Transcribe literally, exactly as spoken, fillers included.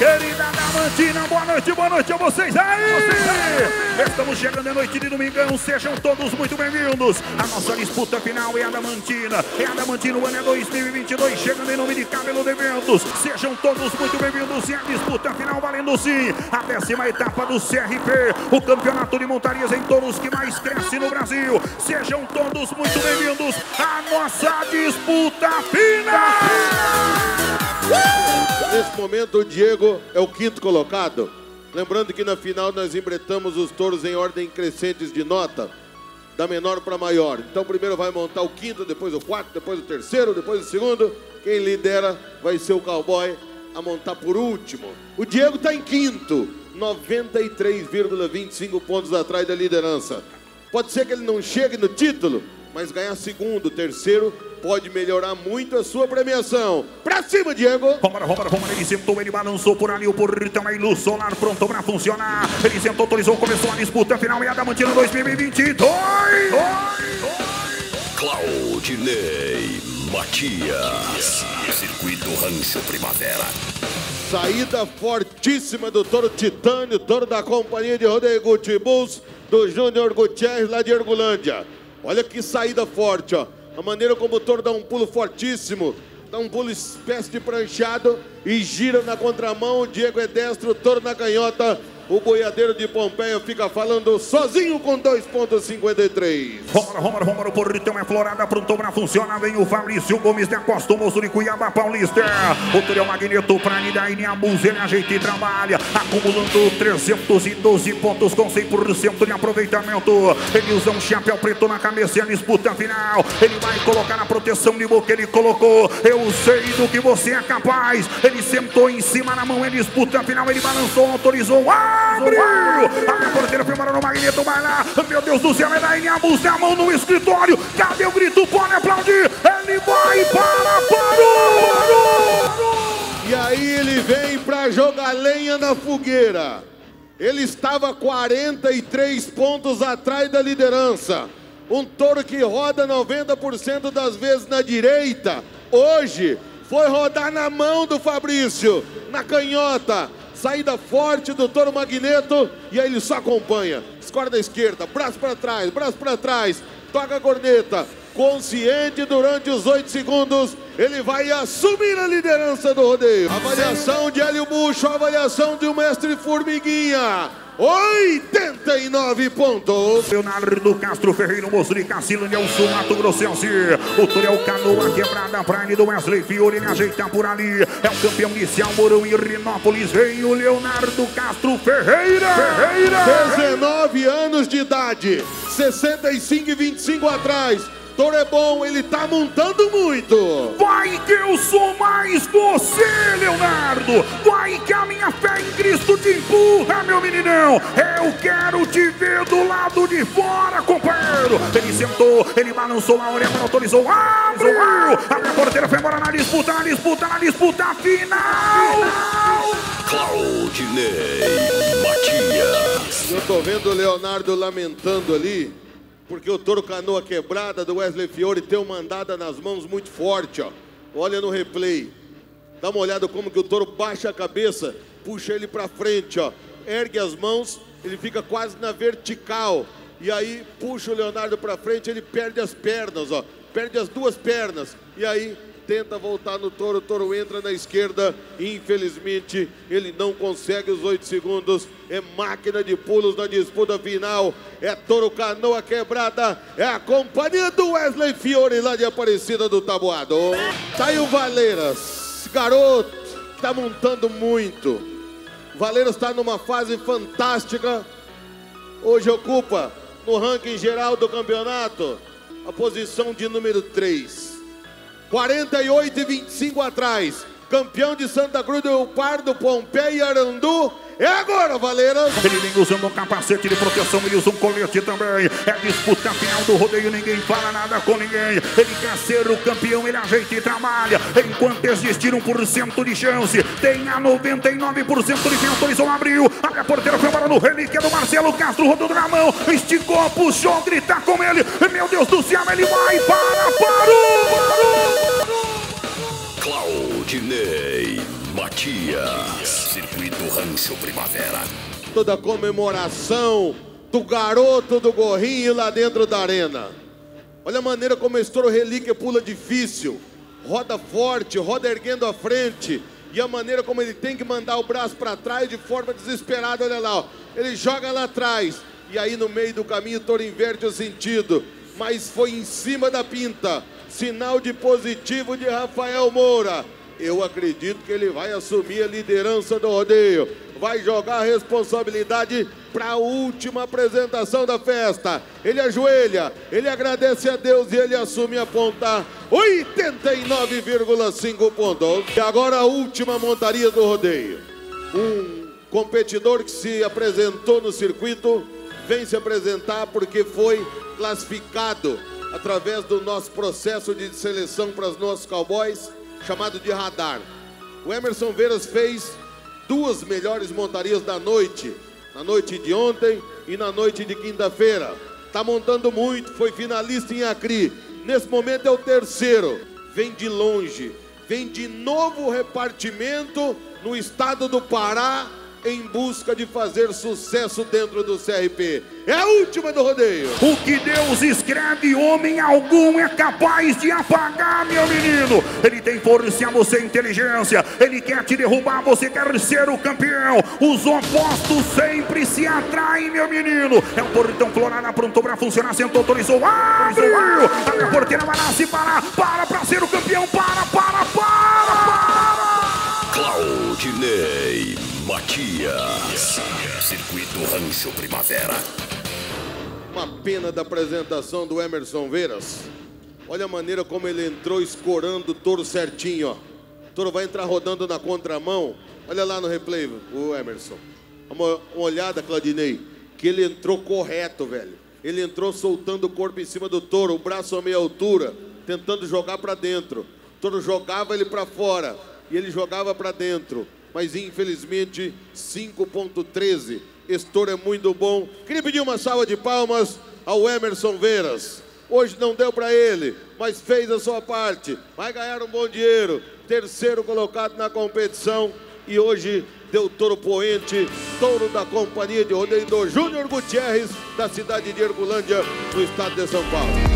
querida Adamantina, boa noite, boa noite a vocês aí! Vocês aí. Estamos chegando à noite de domingão, sejam todos muito bem-vindos. A nossa disputa final é a Adamantina, é a Adamantina, o ano é dois mil e vinte e dois, chegando em nome de Cabelo de Ventos. Sejam todos muito bem-vindos e a disputa final valendo sim a décima etapa do C R P, o campeonato de montarias em touros que mais cresce no Brasil. Sejam todos muito bem-vindos à nossa disputa final! Nesse momento o Diego é o quinto colocado. Lembrando que na final nós embretamos os touros em ordem crescentes de nota, da menor para maior. Então primeiro vai montar o quinto, depois o quarto, depois o terceiro, depois o segundo. Quem lidera vai ser o cowboy a montar por último. O Diego está em quinto, noventa e três vírgula vinte e cinco pontos atrás da liderança. Pode ser que ele não chegue no título, mas ganhar segundo, terceiro, pode melhorar muito a sua premiação. Pra cima, Diego! Vambora, vambora, vambora. Ele sentou, ele balançou por ali o portão. A luz solar pronto pra funcionar. Ele sentou, autorizou, começou a disputa final. E a Adamantina dois mil e vinte e dois! Claudinei Matias. Circuito Rancho Primavera. Saída fortíssima do touro Titânio, touro da companhia de Rodrigo Tibus, do Júnior Gutierrez lá de Herculândia. Olha que saída forte, ó. A maneira como o touro dá um pulo fortíssimo, dá um pulo espécie de pranchado e gira na contramão. O Diego é destro, o touro na canhota. O boiadeiro de Pompeio fica falando sozinho com dois ponto cinquenta e três. Romar, Romar, Romar, o porritão é florada, pronto pra funcionar. Vem o Fabrício Gomes da Costa, o Mossuri Cuiabá Paulista. O Tureu Magneto pra Nidai Nia Buzena, ajeita e trabalha, acumulando trezentos e doze pontos com cem por cento de aproveitamento. Ele usa um chapéu preto na cabeça e a disputa final. Ele vai colocar a proteção de boca que ele colocou. Eu sei do que você é capaz. Ele sentou em cima na mão, ele disputa final, ele balançou, autorizou. Ah! Abriu! Abre a porteira, filmaram no Magneto, vai lá! Meu Deus do céu, é daí a buzê, a mão no escritório! Cadê o grito? Pode aplaudir! Ele vai para Paro! E aí ele vem pra jogar lenha na fogueira. Ele estava quarenta e três pontos atrás da liderança. Um touro que roda noventa por cento das vezes na direita, hoje foi rodar na mão do Fabrício, na canhota. Saída forte do touro Magneto, e aí ele só acompanha. Escorda a esquerda, braço para trás, braço para trás, toca a corneta. Consciente durante os oito segundos, ele vai assumir a liderança do rodeio. Avaliação de Hélio Bucho, avaliação de um mestre Formiguinha. oitenta e nove pontos. Leonardo Castro Ferreira, o moço de Cacilo, Nelson, Mato, Grossense. O Tureu Canoa quebrada, praia do Wesley Fiore, ele ajeita por ali. É o campeão inicial, Mourão e Rinópolis. Vem o Leonardo Castro Ferreira. Ferreira. dezenove anos de idade, sessenta e cinco e vinte e cinco atrás. Touro é bom, ele tá montando muito. Vai que eu sou mais você, Leonardo. Vai que a minha fé em Cristo te empurra, meu meninão. Eu quero te ver do lado de fora, companheiro. Ele sentou, ele balançou a orelha, autorizou. Abriu! Abre a porteira, foi embora na disputa, na disputa, na disputa final. Claudinei Matias. Eu tô vendo o Leonardo lamentando ali, porque o touro canoa quebrada do Wesley Fiore tem uma andada nas mãos muito forte, ó. Olha no replay. Dá uma olhada como que o touro baixa a cabeça, puxa ele pra frente, ó. Ergue as mãos, ele fica quase na vertical. E aí puxa o Leonardo pra frente, ele perde as pernas, ó. Perde as duas pernas. E aí tenta voltar no touro, o touro entra na esquerda. E, infelizmente, ele não consegue os oito segundos. É máquina de pulos na disputa final. É touro canoa quebrada. É a companhia do Wesley Fiore lá de Aparecida do Taboado. Tá aí o Valeiras. Garoto, tá montando muito. Valeiras tá numa fase fantástica. Hoje ocupa no ranking geral do campeonato a posição de número três. quarenta e oito e vinte e cinco atrás. Campeão de Santa Cruz do Eupardo, Pompeia e Arandu. É agora, Valeiras! Ele vem usando um capacete de proteção, ele usa um colete também. É disputa final do rodeio, ninguém fala nada com ninguém. Ele quer ser o campeão, ele ajeita e trabalha. Enquanto existir um por cento de chance, tem a noventa e nove por cento de chance. Autorizou, abriu, abre a porteira, foi embora no relíquia do Marcelo Castro, rodou na mão, esticou, puxou, gritar com ele. Meu Deus do céu, ele vai para, parou, parou! Cláudio Claudinei Matias, Circuito Rancho Primavera. Toda a comemoração do garoto do gorrinho lá dentro da arena. Olha a maneira como estoura o relíquia, pula difícil, roda forte, roda erguendo a frente. E a maneira como ele tem que mandar o braço para trás de forma desesperada, olha lá, ó. Ele joga lá atrás. E aí no meio do caminho o touro inverte o sentido. Mas foi em cima da pinta. Sinal de positivo de Rafael Moura. Eu acredito que ele vai assumir a liderança do rodeio. Vai jogar a responsabilidade para a última apresentação da festa. Ele ajoelha, ele agradece a Deus e ele assume a ponta oitenta e nove vírgula cinco pontos. E agora a última montaria do rodeio. Um competidor que se apresentou no circuito vem se apresentar porque foi classificado através do nosso processo de seleção para os nossos cowboys, chamado de radar. O Emerson Veiras fez duas melhores montarias da noite, na noite de ontem e na noite de quinta-feira. Tá montando muito, foi finalista em Acri. Nesse momento é o terceiro. Vem de longe, vem de novo repartimento no estado do Pará em busca de fazer sucesso dentro do C R P. É a última do rodeio. O que Deus escreve, homem algum é capaz de apagar, meu menino. Ele tem força, você é inteligência. Ele quer te derrubar, você quer ser o campeão. Os opostos sempre se atraem, meu menino. É o portão florado, aprontou pra funcionar, sentou, autorizou, abriu. A porteira vai lá, se parar, para pra ser o campeão. Para, para, para, para. Claudinei Matias, Circuito Rancho Primavera. Uma pena da apresentação do Emerson Veiras. Olha a maneira como ele entrou escorando o touro certinho, ó. O touro vai entrar rodando na contramão. Olha lá no replay, o Emerson. Uma, uma olhada, Claudinei, que ele entrou correto, velho. Ele entrou soltando o corpo em cima do touro, o braço a meia altura, tentando jogar pra dentro. O touro jogava ele pra fora e ele jogava pra dentro. Mas infelizmente, cinco ponto treze. Esse touro é muito bom. Queria pedir uma salva de palmas ao Emerson Veiras. Hoje não deu para ele, mas fez a sua parte. Vai ganhar um bom dinheiro. Terceiro colocado na competição. E hoje deu touro poente, touro da companhia de rodeio do Júnior Gutierrez, da cidade de Herculândia, no estado de São Paulo.